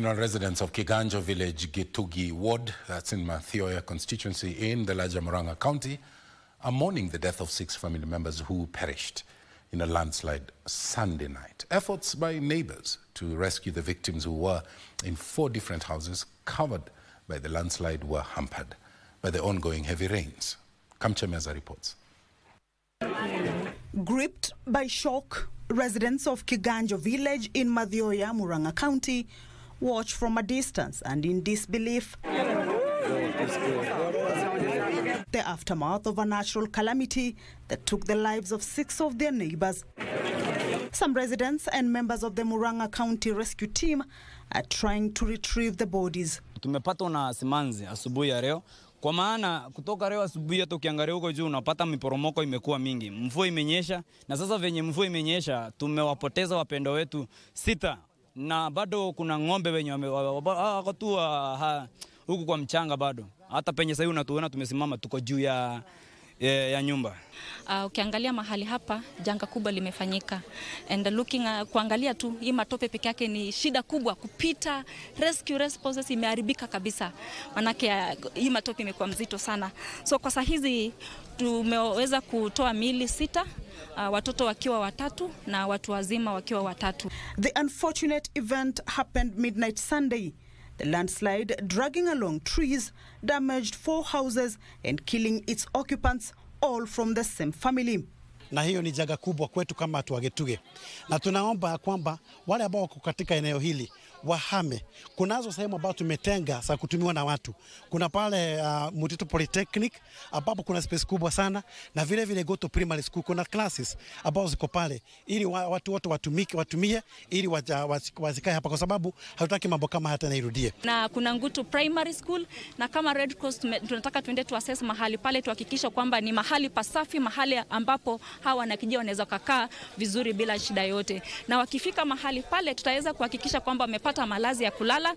Meanwhile, residents of Kiganjo Village, Gitugi Ward, that's in Mathioya Constituency in the larger Murang'a County, are mourning the death of 6 family members who perished in a landslide Sunday night. Efforts by neighbors to rescue the victims, who were in 4 different houses covered by the landslide, were hampered by the ongoing heavy rains. Kamuchemenza reports. Gripped by shock, residents of Kiganjo Village in Mathioya, Murang'a County, watch from a distance and in disbelief. The aftermath of a natural calamity that took the lives of 6 of their neighbors. Some residents and members of the Murang'a County rescue team are trying to retrieve the bodies. Tumepatwa na simanzi asubuhi ya leo. Kwa maana kutoka leo asubuhi hata ukiangalia huko juu unapata miporomoko imekuwa mingi. Mvua imenyesha na sasa venye mvua imenyesha tumewapoteza wapendo wetu 6 na bado kuna ng'ombe wenye wako tu huku kwa mchanga bado. Hata penye sasa unatuona tumesimama tuko juu ya nyumba. Ukiangalia mahali hapa janga kubwa limefanyika, and looking kuangalia tu hii matope peke yake ni shida kubwa kupita. Rescue responses imeharibika kabisa, manake hii matope imekuwa mzito sana. So kwa saa hizi tumeweza kutoa miili 6, watoto wakiwa 3 na watu wazima wakiwa 3. The unfortunate event happened midnight Sunday. The landslide, dragging along trees, damaged 4 houses and killing its occupants, all from the same family. Na hiyo ni janga kubwa kwetu kama tuagetuge. Na tunaomba kwamba wale ambao wako katika eneo hili wahame. Kunazo sehemu ambazo tumetenga za kutumiwa na watu. Kuna pale Mtito Polytechnic ambapo kuna space kubwa sana, na vile vile Go Primary School kuna classes ambazo ziko pale ili watu wote watumie ili wazikae hapa, kwa sababu hatutaki mambo kama hata nairudie. Na kuna Ngutu Primary School, na kama Red Cross tunataka tuende tu assess mahali pale, tuhakikisha kwamba ni mahali pasafi, mahali ambapo hawa na kijana wanaweza kukaa vizuri bila shida yote. Na wakifika mahali pale tutaweza kuhakikisha kwamba wamepata malazi ya kulala.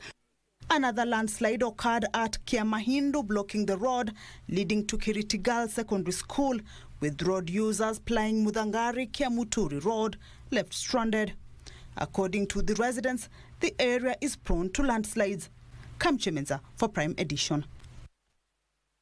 Another landslide occurred at Kiamahindu, blocking the road leading to Kiritigal Secondary School, with road users plying Mudangari-Kiamuturi Road left stranded. According to the residents, the area is prone to landslides. Kamuchemenza for Prime Edition.